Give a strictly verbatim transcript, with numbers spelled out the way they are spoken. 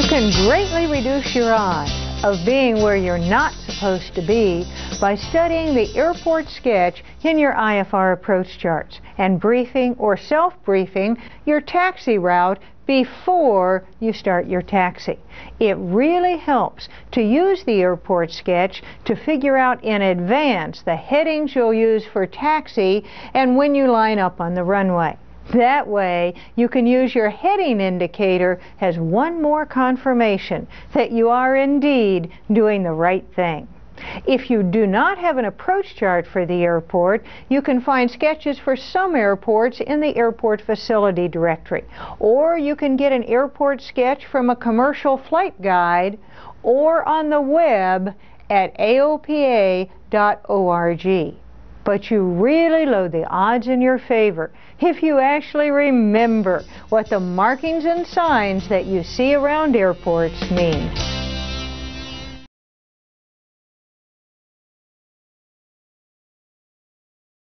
You can greatly reduce your odds of being where you're not supposed to be by studying the airport sketch in your I F R approach charts and briefing or self-briefing your taxi route before you start your taxi. It really helps to use the airport sketch to figure out in advance the headings you'll use for taxi and when you line up on the runway. That way, you can use your heading indicator as one more confirmation that you are indeed doing the right thing. If you do not have an approach chart for the airport, you can find sketches for some airports in the airport facility directory, or you can get an airport sketch from a commercial flight guide or on the web at A O P A dot org. But you really load the odds in your favor if you actually remember what the markings and signs that you see around airports mean.